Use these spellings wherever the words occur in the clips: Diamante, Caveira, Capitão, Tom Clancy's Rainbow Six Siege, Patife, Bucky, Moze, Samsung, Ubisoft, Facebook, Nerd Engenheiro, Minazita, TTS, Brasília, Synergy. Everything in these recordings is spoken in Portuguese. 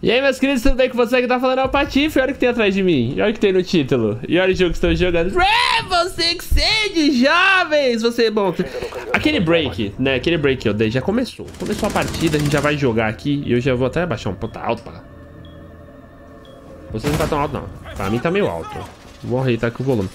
E aí, meus queridos, tudo bem com você? Que tá falando é o Patife, olha o que tem atrás de mim, olha o que tem no título, e olha o jogo que estamos jogando, Rainbow Six Siege, jovens! Você, bom, aquele break, né, aquele break que eu dei já começou a partida, a gente já vai jogar aqui, e eu já vou até baixar um ponto alto pra... Vocês não tá tão alto, não, pra mim tá meio alto, vou reitar aqui o volume.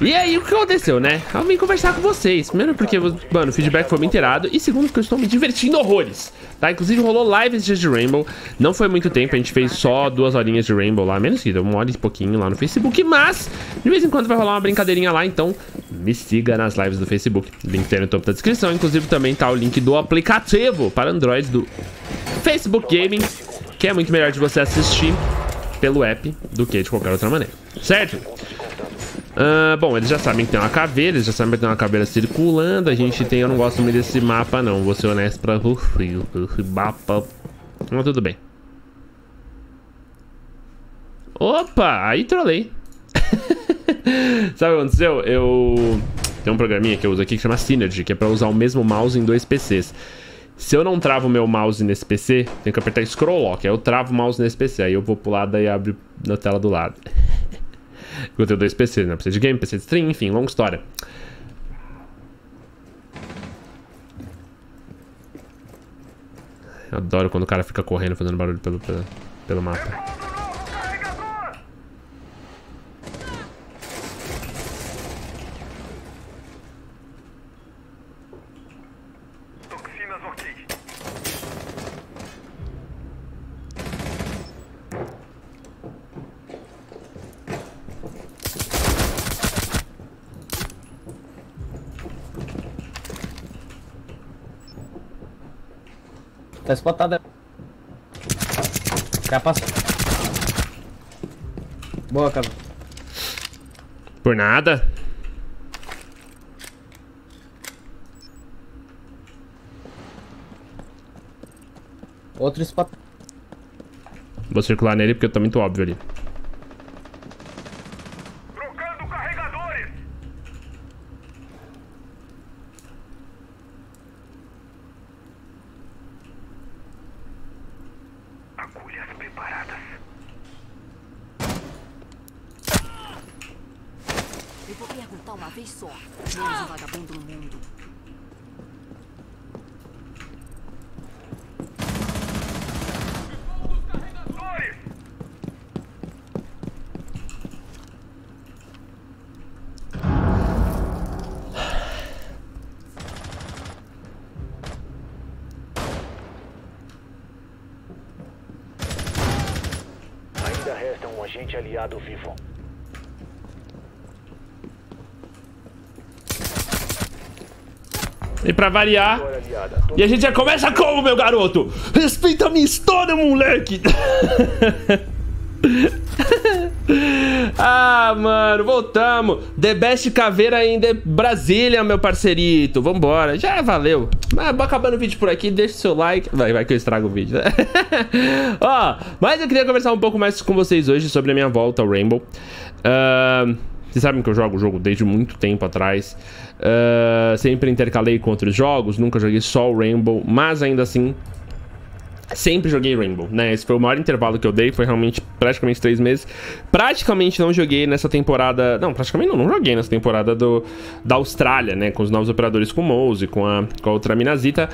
E aí, o que aconteceu, né? Eu vim conversar com vocês. Primeiro porque, mano, o feedback foi muito irado. E segundo porque eu estou me divertindo horrores, tá? Inclusive rolou lives de Rainbow. Não foi muito tempo, a gente fez só 2 horinhas de Rainbow lá. Menos que deu uma hora e pouquinho lá no Facebook. Mas, de vez em quando vai rolar uma brincadeirinha lá. Então, me siga nas lives do Facebook. Link tem no topo da descrição. Inclusive também tá o link do aplicativo para Android do Facebook Gaming, que é muito melhor de você assistir pelo app do que de qualquer outra maneira, certo? Bom, eles já sabem que tem uma caveira, eles já sabem que tem uma caveira circulando. A gente tem, eu não gosto muito desse mapa não, vou ser honesto pra você. Mapa. Mas tudo bem. Opa, aí trolei. Sabe o que aconteceu? Eu... Tem um programinha que eu uso aqui que chama Synergy, que é pra usar o mesmo mouse em 2 PCs. Se eu não travo o meu mouse nesse PC, tenho que apertar scroll lock, aí eu travo o mouse nesse PC. Aí eu vou pro lado e abro na tela do lado. Eu tenho 2 PCs, né? PC de game, PC de stream, enfim, longa história. Eu adoro quando o cara fica correndo, fazendo barulho pelo mapa. Toxinas ok. Tá espotada. Já passou. Boa, cara. Por nada. Outro spot. Vou circular nele porque tá muito óbvio ali. Trocando carregadores. Resta um agente aliado vivo. E pra variar, e a gente já começa como, meu garoto? Respeita a minha história, moleque! Ah, mano, voltamos. The Best Caveira in the Brasília, meu parcerito. Vambora, já valeu. Mas vou acabando o vídeo por aqui, deixa o seu like. Vai que eu estrago o vídeo, né? Ó, mas eu queria conversar um pouco mais com vocês hoje sobre a minha volta ao Rainbow. Vocês sabem que eu jogo o jogo desde muito tempo atrás. Sempre intercalei com outros jogos, nunca joguei só o Rainbow, mas ainda assim... Sempre joguei Rainbow, né? Esse foi o maior intervalo que eu dei, foi realmente praticamente 3 meses. Praticamente não joguei nessa temporada... Não, praticamente não joguei nessa temporada da Austrália, né? Com os novos operadores, com o Moze, com a outra Minazita.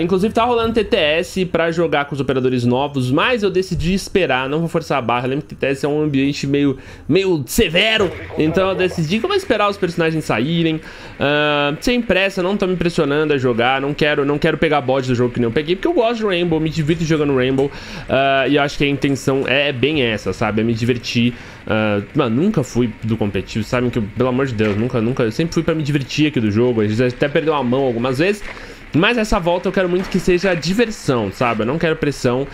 Inclusive tá rolando TTS pra jogar com os operadores novos, mas eu decidi esperar, não vou forçar a barra. Eu lembro que TTS é um ambiente meio severo, então eu decidi que eu vou esperar os personagens saírem. Sem pressa, não tô me pressionando a jogar, não quero pegar bode do jogo que nem eu peguei, porque eu gosto de Rainbow, me divirto jogando Rainbow, e eu acho que a intenção é bem essa, sabe? É me divertir. Mano, nunca fui do competitivo, sabem que eu, pelo amor de Deus, nunca. Eu sempre fui pra me divertir aqui do jogo, às vezes até perdeu a mão algumas vezes. Mas essa volta eu quero muito que seja diversão, sabe? Eu não quero pressão.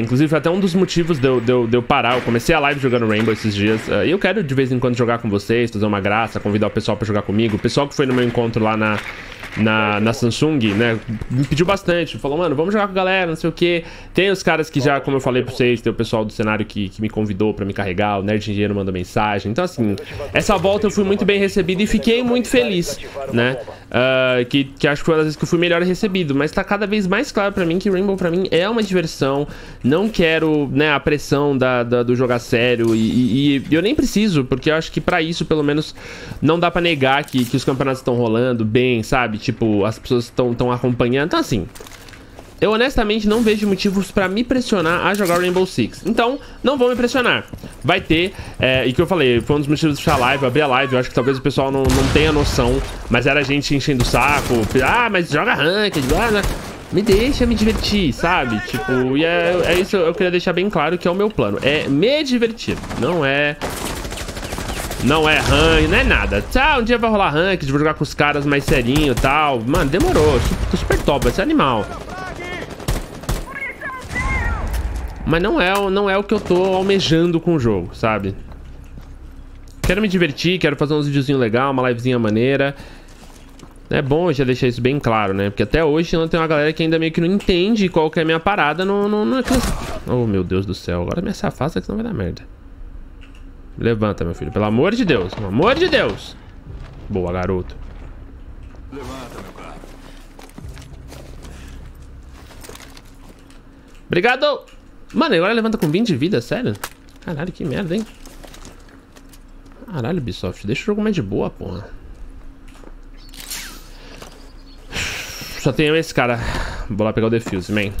Inclusive, até um dos motivos de eu parar. Eu comecei a live jogando Rainbow esses dias. E eu quero de vez em quando jogar com vocês, fazer uma graça, convidar o pessoal pra jogar comigo. O pessoal que foi no meu encontro lá na... na Samsung, né, me pediu bastante, falou, mano, vamos jogar com a galera, não sei o que. Tem os caras que já, como eu falei pra vocês, tem o pessoal do cenário que me convidou pra me carregar, o Nerd Engenheiro mandou mensagem. Então assim, essa volta eu fui muito bem recebido e fiquei muito feliz, né, que acho que foi uma das vezes que eu fui melhor recebido. Mas tá cada vez mais claro pra mim que Rainbow pra mim é uma diversão. Não quero, né, a pressão do jogar sério, e eu nem preciso, porque eu acho que pra isso, pelo menos, não dá pra negar que os campeonatos estão rolando bem, sabe? Tipo, as pessoas estão acompanhando. Então assim, eu honestamente não vejo motivos pra me pressionar a jogar Rainbow Six. Então, não vou me pressionar. Vai ter, e que eu falei, foi um dos motivos de fechar a live, abrir a live. Eu acho que talvez o pessoal não tenha noção, mas era a gente enchendo o saco. Ah, mas joga ranked, me deixa me divertir, sabe? Tipo, e é isso, eu queria deixar bem claro que é o meu plano. É me divertir, não é rank, não é nada. Tá, um dia vai rolar ranked, vou jogar com os caras mais serinho e tal. Mano, demorou, tô super top, vai ser animal. Mas não é o que eu tô almejando com o jogo, sabe? Quero me divertir, quero fazer uns videozinhos legais, uma livezinha maneira. É bom eu já deixar isso bem claro, né? Porque até hoje tem uma galera que ainda meio que não entende qual que é a minha parada. Não, oh, meu Deus do céu. Agora me se afasta que senão vai dar merda. Levanta, meu filho. Pelo amor de Deus. Pelo amor de Deus. Boa, garoto. Levanta, meu cara. Obrigado. Mano, agora levanta com 20 de vida, sério? Caralho, que merda, hein? Caralho, Ubisoft, deixa o jogo mais de boa, porra. Só tenho esse cara. Vou lá pegar o defuse, man.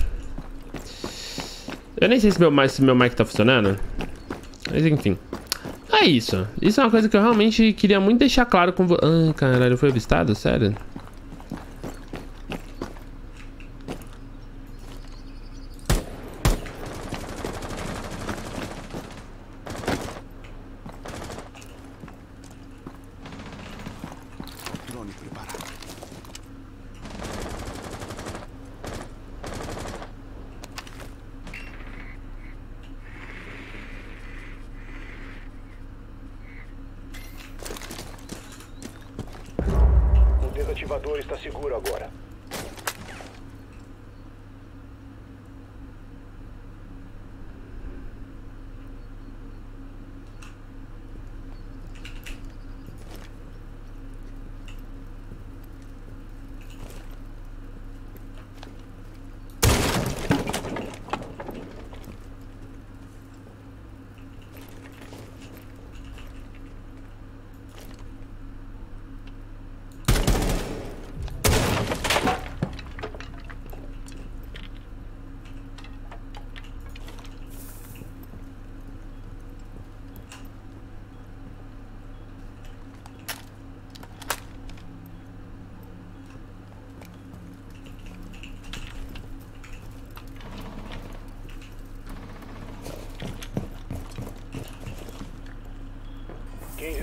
Eu nem sei se meu mic tá funcionando. Mas enfim. É isso. Isso é uma coisa que eu realmente queria muito deixar claro com você. Ah, caralho, foi avistado? Sério? O ativador está seguro agora.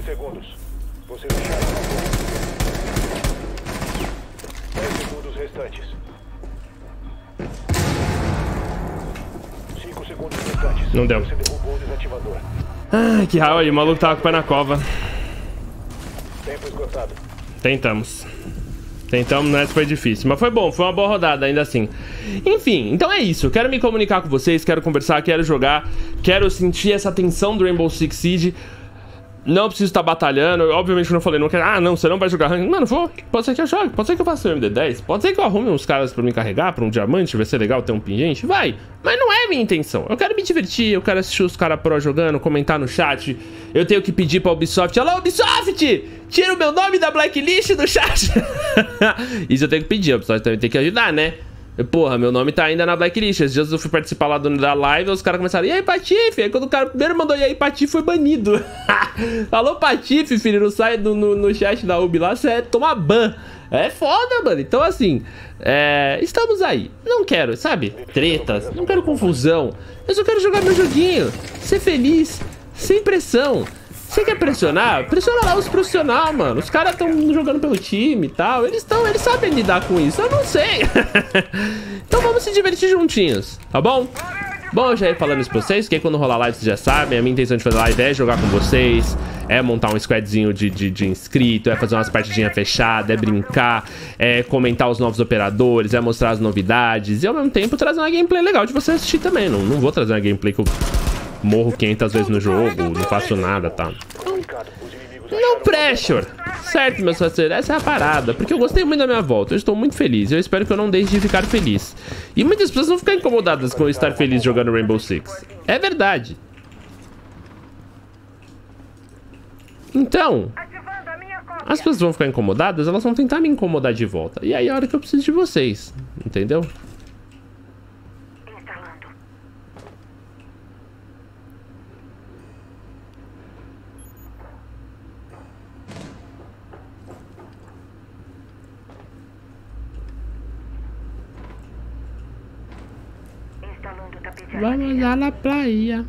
Segundos. Você já está. 10 segundos restantes. 5 segundos restantes. Não deu. Você derrubou o desativador. Ah, que raiva aí, o maluco tava com o pé na cova. Tempo esgotado. Tentamos, mas foi difícil. Mas foi bom, foi uma boa rodada ainda assim. Enfim, então é isso. Quero me comunicar com vocês, quero conversar, quero jogar, quero sentir essa tensão do Rainbow Six Siege. Não preciso estar batalhando. Obviamente não falei, não quero. Ah, não, você não vai jogar ranking. Mano, vou. Pode ser que eu jogue. Pode ser que eu faça o MD10. Pode ser que eu arrume uns caras pra me carregar, pra um diamante. Vai ser legal ter um pingente. Vai. Mas não é a minha intenção. Eu quero me divertir. Eu quero assistir os caras pro jogando, comentar no chat. Eu tenho que pedir pra Ubisoft. Alô, Ubisoft! Tira o meu nome da blacklist do chat. Isso eu tenho que pedir. A Ubisoft também tem que ajudar, né? Porra, meu nome tá ainda na blacklist. Esses dias eu fui participar lá da live, os caras começaram, e aí, Patife? Aí quando o cara primeiro mandou, e aí, Patife, foi banido. Falou, Patife, filho, não sai no chat da Ubi lá, você toma ban. É foda, mano. Então, assim, estamos aí. Não quero, sabe, tretas, não quero confusão. Eu só quero jogar meu joguinho, ser feliz, sem pressão. Você quer pressionar? Pressiona lá os profissionais, mano. Os caras estão jogando pelo time e tal. Eles sabem lidar com isso. Eu não sei. Então vamos se divertir juntinhos, tá bom? Bom, eu já ia falando isso pra vocês, que quando rolar live vocês já sabem, a minha intenção de fazer live é jogar com vocês, é montar um squadzinho de inscrito, é fazer umas partidinhas fechadas, é brincar, é comentar os novos operadores, é mostrar as novidades e ao mesmo tempo trazer uma gameplay legal de você assistir também. Não vou trazer uma gameplay que eu morro 500 vezes no jogo, não faço nada, tá? No pressure, certo, meus parceiros? Essa é a parada, porque eu gostei muito da minha volta. Eu estou muito feliz, eu espero que eu não deixe de ficar feliz. E muitas pessoas vão ficar incomodadas com eu estar feliz jogando Rainbow Six. É verdade. Então, as pessoas vão ficar incomodadas, elas vão tentar me incomodar de volta. E aí é a hora que eu preciso de vocês, entendeu? Vamos lá na praia.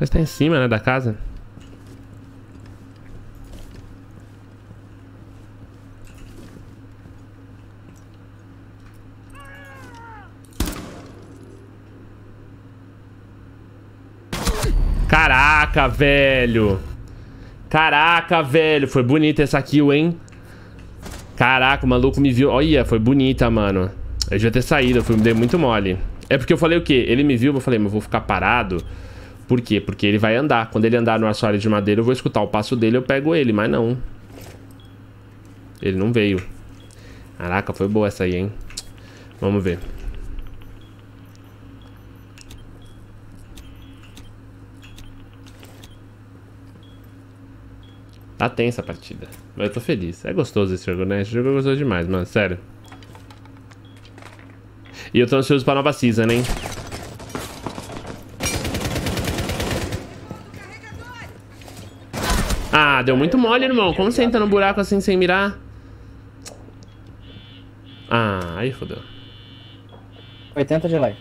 Mas tá em cima, né, da casa. Caraca, velho. Caraca, velho. Foi bonita essa kill, hein. Caraca, o maluco me viu. Olha, foi bonita, mano. Eu devia ter saído, eu dei muito mole. É porque eu falei o quê? Ele me viu, eu falei, mas eu vou ficar parado. Por quê? Porque ele vai andar. Quando ele andar no assoalho de madeira, eu vou escutar o passo dele, eu pego ele. Mas não. Ele não veio. Caraca, foi boa essa aí, hein? Vamos ver. Tá tensa a partida. Mas eu tô feliz. É gostoso esse jogo, né? Esse jogo é gostoso demais, mano. Sério. E eu tô ansioso pra nova season, hein? Ah, deu muito mole, irmão. Como você entra no buraco assim sem mirar? Ah, aí fodeu. 80 de live.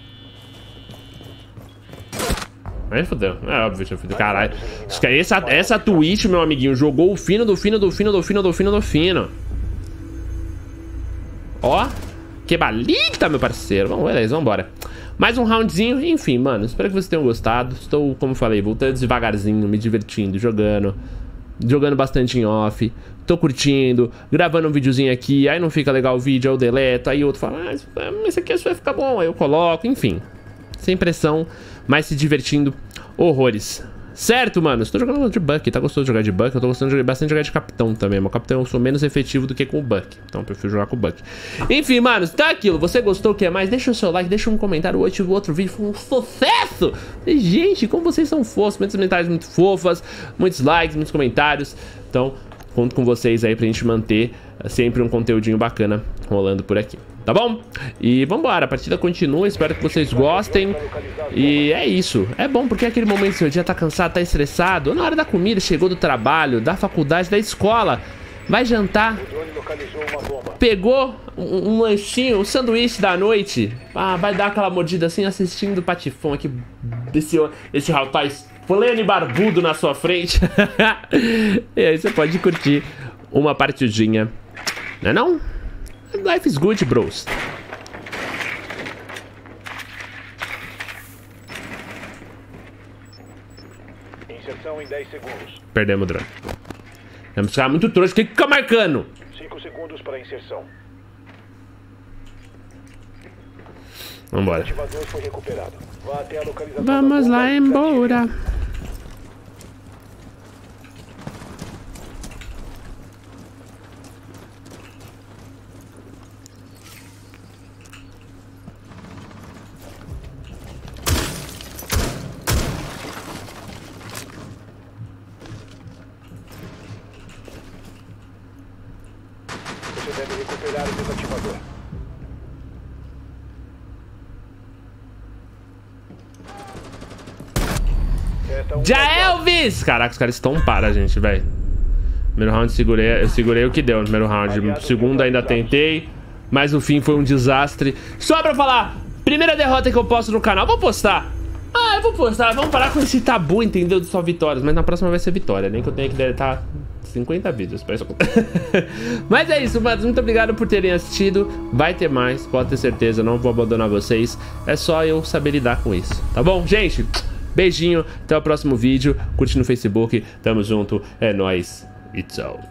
Aí fodeu. É óbvio, já fodeu. Caralho. Acho que essa Twitch, meu amiguinho, jogou o fino do fino do fino do fino do fino do fino. Ó. Que balita, meu parceiro. Vamos, beleza, vambora. Mais um roundzinho. Enfim, mano, espero que vocês tenham gostado. Estou, como falei, voltando devagarzinho, me divertindo, jogando. Jogando bastante em off, tô curtindo, gravando um videozinho aqui, aí não fica legal o vídeo, aí eu deleto, aí outro fala, ah, esse aqui vai ficar bom, aí eu coloco, enfim. Sem pressão, mas se divertindo horrores. Certo, mano? Estou jogando de Bucky, tá gostoso de jogar de Bucky, eu tô gostando bastante de jogar de Capitão também, mas o Capitão eu sou menos efetivo do que com o Bucky, então eu prefiro jogar com o Bucky. Enfim, mano, tá aquilo, você gostou, quer mais? Deixa o seu like, deixa um comentário, hoje o outro vídeo foi um sucesso! Gente, como vocês são fofos, muitos comentários muito fofas, muitos likes, muitos comentários, então conto com vocês aí pra gente manter sempre um conteúdinho bacana rolando por aqui. Tá bom? E vambora, a partida continua, espero que vocês gostem. E é isso, é bom porque é aquele momento que seu dia tá cansado, tá estressado. Na hora da comida, chegou do trabalho, da faculdade, da escola. Vai jantar. Pegou um lanchinho, um sanduíche da noite. Ah, vai dar aquela mordida assim, assistindo o Patifon aqui. Esse rapaz pleno e barbudo na sua frente. E aí você pode curtir uma partidinha. Não é não? Life is good, bros. Inserção em 10 segundos. Perdemos o drone. Vamos ficar muito trouxa. O que fica marcando? 5 segundos para inserção. Vambora. Vamos lá embora. Você deve recuperar o desativador. Já Elvis! Caraca, os caras estão para, gente, velho. Primeiro round eu segurei o que deu no primeiro round. Segundo ainda tentei, mas no fim foi um desastre. Só pra falar, primeira derrota que eu posto no canal, vou postar. Ah, eu vou postar, vamos parar com esse tabu, entendeu? De só vitórias, mas na próxima vai ser vitória. Nem que eu tenha que deletar 50 vídeos pra isso. Mas é isso, mano. Muito obrigado por terem assistido. Vai ter mais, pode ter certeza. Não vou abandonar vocês, é só eu saber lidar com isso, tá bom, gente? Beijinho, até o próximo vídeo. Curte no Facebook, tamo junto, é nóis e tchau.